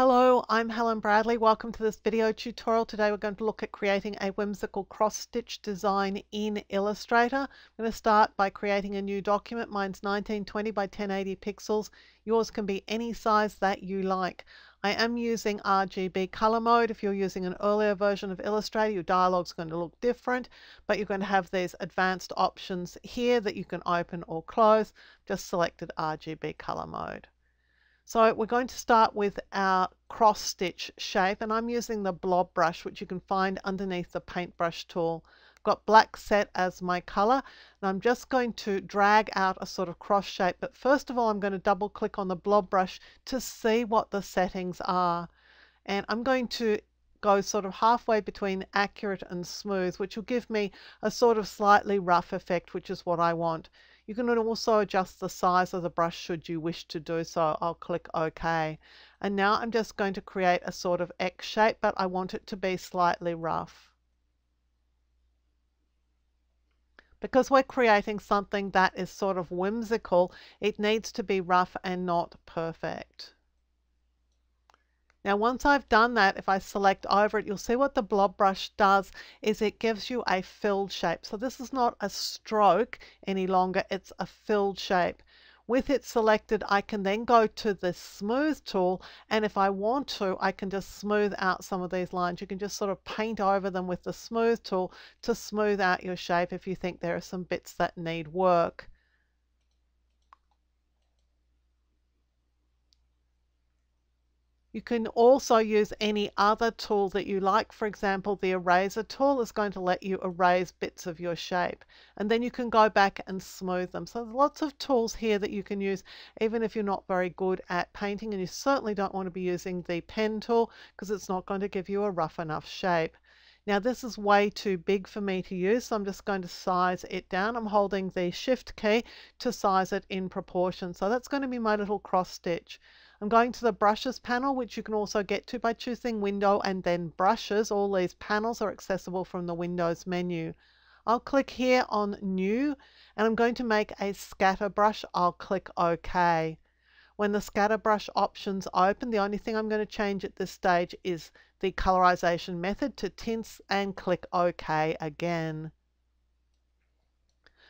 Hello, I'm Helen Bradley. Welcome to this video tutorial. Today we're going to look at creating a whimsical cross-stitch design in Illustrator. I'm going to start by creating a new document. Mine's 1920 by 1080 pixels. Yours can be any size that you like. I am using RGB color mode. If you're using an earlier version of Illustrator, your dialogue's going to look different, but you're going to have these advanced options here that you can open or close. Just selected RGB color mode. So we're going to start with our cross stitch shape, and I'm using the blob brush, which you can find underneath the paintbrush tool. I've got black set as my color, and I'm just going to drag out a sort of cross shape. But first of all, I'm going to double click on the blob brush to see what the settings are. And I'm going to go sort of halfway between accurate and smooth, which will give me a sort of slightly rough effect, which is what I want. You can also adjust the size of the brush should you wish to do so. I'll click OK. And now I'm just going to create a sort of X shape, but I want it to be slightly rough. Because we're creating something that is sort of whimsical, it needs to be rough and not perfect. Now once I've done that, if I select over it, you'll see what the blob brush does is it gives you a filled shape. So this is not a stroke any longer, it's a filled shape. With it selected, I can then go to the smooth tool, and if I want to, I can just smooth out some of these lines. You can just sort of paint over them with the smooth tool to smooth out your shape if you think there are some bits that need work. You can also use any other tool that you like. For example, the eraser tool is going to let you erase bits of your shape, and then you can go back and smooth them. So there's lots of tools here that you can use, even if you're not very good at painting, and you certainly don't want to be using the pen tool because it's not going to give you a rough enough shape. Now this is way too big for me to use, so I'm just going to size it down. I'm holding the Shift key to size it in proportion. So that's going to be my little cross stitch. I'm going to the brushes panel, which you can also get to by choosing window and then brushes. All these panels are accessible from the Windows menu. I'll click here on new, and I'm going to make a scatter brush. I'll click OK. When the scatter brush options open, the only thing I'm going to change at this stage is the colorization method to tints, and click OK again.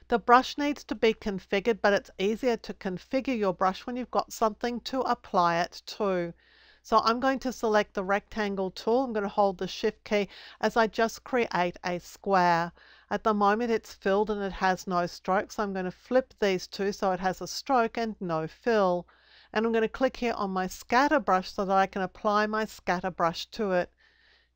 The brush needs to be configured, but it's easier to configure your brush when you've got something to apply it to. So I'm going to select the rectangle tool. I'm going to hold the Shift key as I just create a square. At the moment it's filled and it has no strokes. So I'm going to flip these two so it has a stroke and no fill. And I'm going to click here on my scatter brush so that I can apply my scatter brush to it.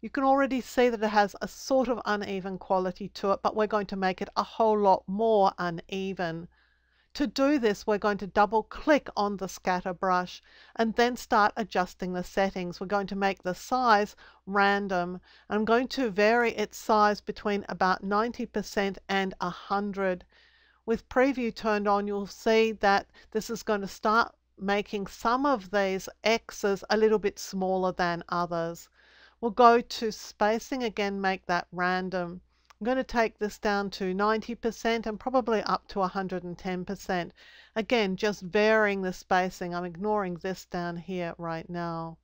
You can already see that it has a sort of uneven quality to it, but we're going to make it a whole lot more uneven. To do this, we're going to double click on the scatter brush and then start adjusting the settings. We're going to make the size random. I'm going to vary its size between about 90% and 100. With preview turned on, you'll see that this is going to start making some of these X's a little bit smaller than others. We'll go to spacing again, make that random. I'm going to take this down to 90% and probably up to 110%. Again, just varying the spacing. I'm ignoring this down here right now.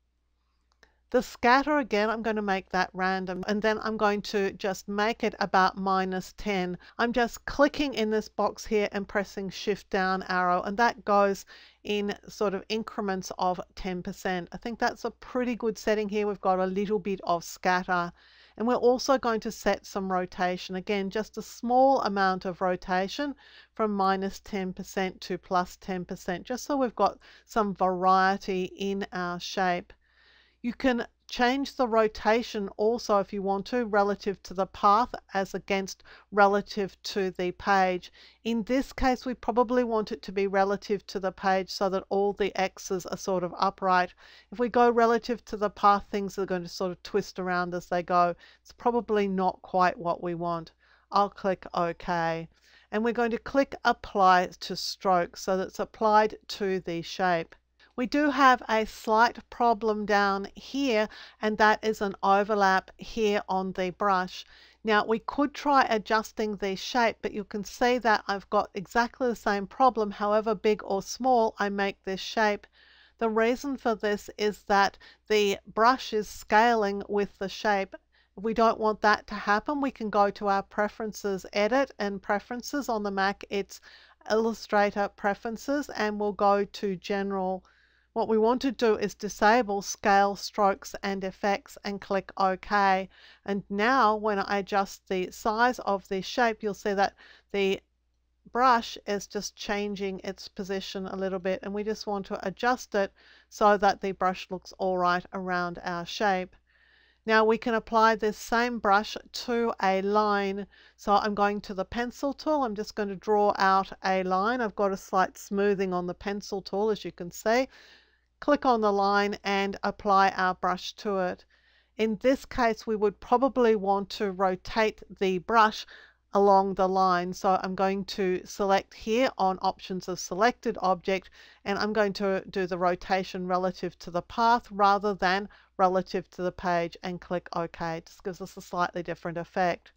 The scatter again, I'm going to make that random, and then I'm going to just make it about -10. I'm just clicking in this box here and pressing Shift down arrow, and that goes in sort of increments of 10%. I think that's a pretty good setting here. We've got a little bit of scatter, and we're also going to set some rotation. Again, just a small amount of rotation from -10% to +10%, just so we've got some variety in our shape. You can change the rotation also if you want to, relative to the path as against relative to the page. In this case, we probably want it to be relative to the page so that all the X's are sort of upright. If we go relative to the path, things are going to sort of twist around as they go. It's probably not quite what we want. I'll click OK. And we're going to click Apply to Stroke so that it's applied to the shape. We do have a slight problem down here, and that is an overlap here on the brush. Now we could try adjusting the shape, but you can see that I've got exactly the same problem. However big or small I make this shape, The reason for this is that the brush is scaling with the shape. If we don't want that to happen, we can go to our preferences, edit, and preferences. On the Mac, it's Illustrator preferences, and we'll go to general. What we want to do is disable scale, strokes, and effects, and click OK. And now when I adjust the size of the shape, you'll see that the brush is just changing its position a little bit, and we just want to adjust it so that the brush looks all right around our shape. Now we can apply this same brush to a line. So I'm going to the pencil tool. I'm just going to draw out a line. I've got a slight smoothing on the pencil tool, as you can see. Click on the line and apply our brush to it. In this case, we would probably want to rotate the brush along the line. So I'm going to select here on options of selected object, and I'm going to do the rotation relative to the path rather than relative to the page, and click OK. It just gives us a slightly different effect.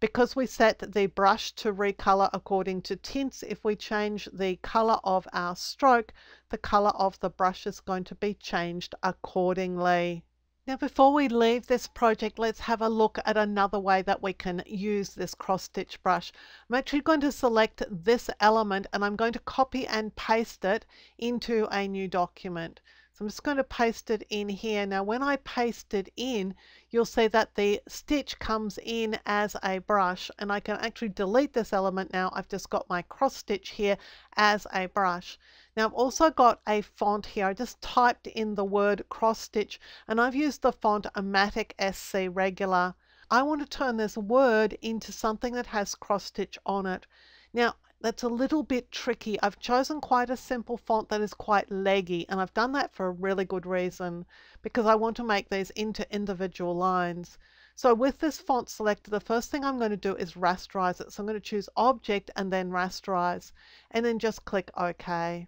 Because we set the brush to recolor according to tints, if we change the color of our stroke, the color of the brush is going to be changed accordingly. Now, before we leave this project, let's have a look at another way that we can use this cross-stitch brush. I'm actually going to select this element, and I'm going to copy and paste it into a new document. So I'm just going to paste it in here. Now, when I paste it in, you'll see that the stitch comes in as a brush, and I can actually delete this element now. I've just got my cross-stitch here as a brush. Now I've also got a font here. I just typed in the word cross-stitch, and I've used the font Amatic SC Regular. I want to turn this word into something that has cross-stitch on it. Now that's a little bit tricky. I've chosen quite a simple font that is quite leggy, and I've done that for a really good reason, because I want to make these into individual lines. So with this font selected, the first thing I'm going to do is rasterize it. So I'm going to choose Object and then Rasterize, and then just click OK.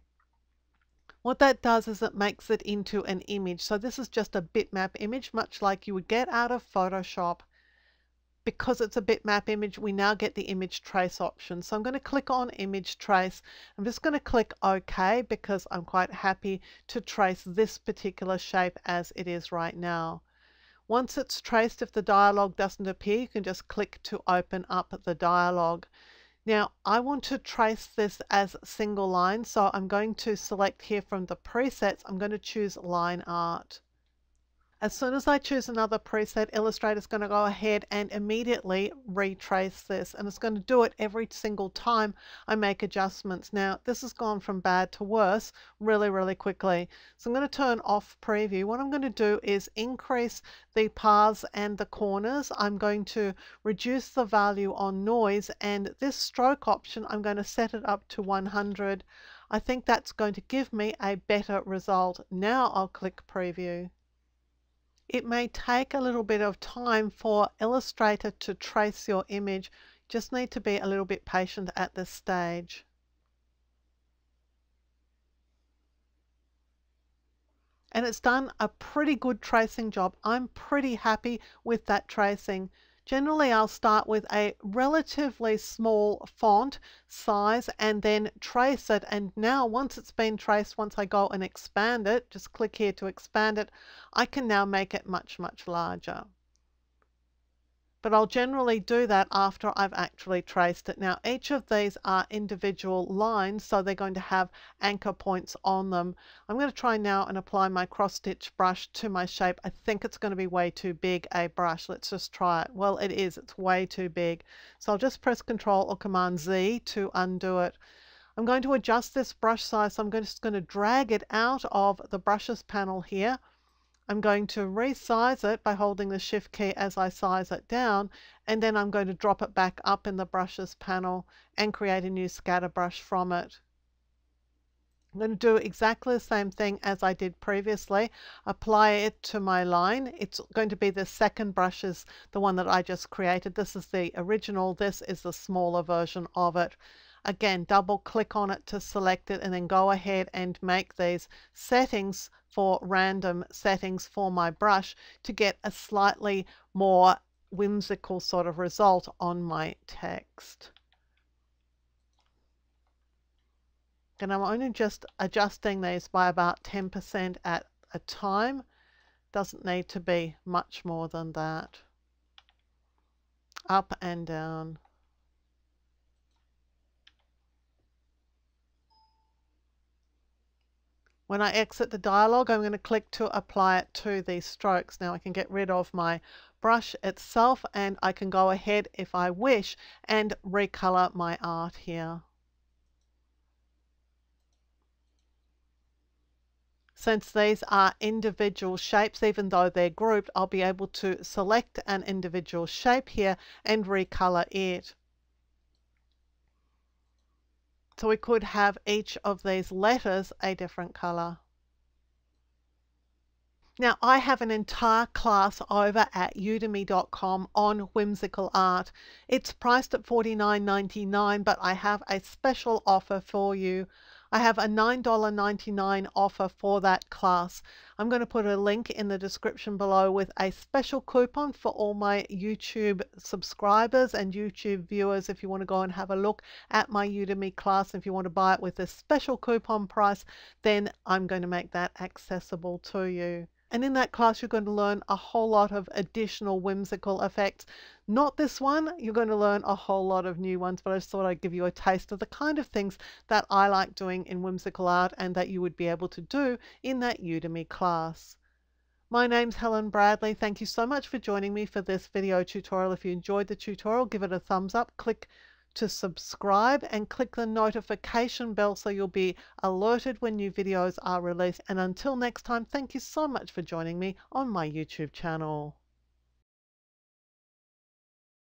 What that does is it makes it into an image. So this is just a bitmap image, much like you would get out of Photoshop. Because it's a bitmap image, we now get the image trace option. So I'm going to click on image trace. I'm just going to click OK, because I'm quite happy to trace this particular shape as it is right now. Once it's traced, if the dialog doesn't appear, you can just click to open up the dialog. Now I want to trace this as single line, so I'm going to select here from the presets. I'm going to choose line art. As soon as I choose another preset, Illustrator is going to go ahead and immediately retrace this, and it's going to do it every single time I make adjustments. Now this has gone from bad to worse really, really quickly. So I'm going to turn off preview. What I'm going to do is increase the paths and the corners. I'm going to reduce the value on noise, and this stroke option, I'm going to set it up to 100. I think that's going to give me a better result. Now I'll click preview. It may take a little bit of time for Illustrator to trace your image. Just need to be a little bit patient at this stage. And it's done a pretty good tracing job. I'm pretty happy with that tracing. Generally, I'll start with a relatively small font size and then trace it. And now once it's been traced, once I go and expand it, just click here to expand it, I can now make it much, much larger. But I'll generally do that after I've actually traced it. Now each of these are individual lines, so they're going to have anchor points on them. I'm going to try now and apply my cross-stitch brush to my shape. I think it's going to be way too big a brush. Let's just try it. Well, it is. It's way too big. So I'll just press Ctrl or Command Z to undo it. I'm going to adjust this brush size. So I'm just going to drag it out of the brushes panel here. I'm going to resize it by holding the Shift key as I size it down, and then I'm going to drop it back up in the brushes panel and create a new scatter brush from it. I'm going to do exactly the same thing as I did previously. Apply it to my line. It's going to be the second brush, is the one that I just created. This is the original. This is the smaller version of it. Again, double click on it to select it, and then go ahead and make these settings for random settings for my brush to get a slightly more whimsical sort of result on my text. and I'm only just adjusting these by about 10% at a time. Doesn't need to be much more than that. Up and down. When I exit the dialog, I'm going to click to apply it to these strokes. Now I can get rid of my brush itself, and I can go ahead if I wish and recolor my art here. Since these are individual shapes, even though they're grouped, I'll be able to select an individual shape here and recolor it. So we could have each of these letters a different color. Now I have an entire class over at udemy.com on whimsical art. It's priced at $49.99, but I have a special offer for you. I have a $9.99 offer for that class. I'm going to put a link in the description below with a special coupon for all my YouTube subscribers and YouTube viewers if you want to go and have a look at my Udemy class. If you want to buy it with a special coupon price, then I'm going to make that accessible to you. And in that class, you're going to learn a whole lot of additional whimsical effects. Not this one, you're going to learn a whole lot of new ones, but I just thought I'd give you a taste of the kind of things that I like doing in whimsical art and that you would be able to do in that Udemy class. My name's Helen Bradley. Thank you so much for joining me for this video tutorial. If you enjoyed the tutorial, give it a thumbs up, click to subscribe and click the notification bell so you'll be alerted when new videos are released. And until next time, thank you so much for joining me on my YouTube channel.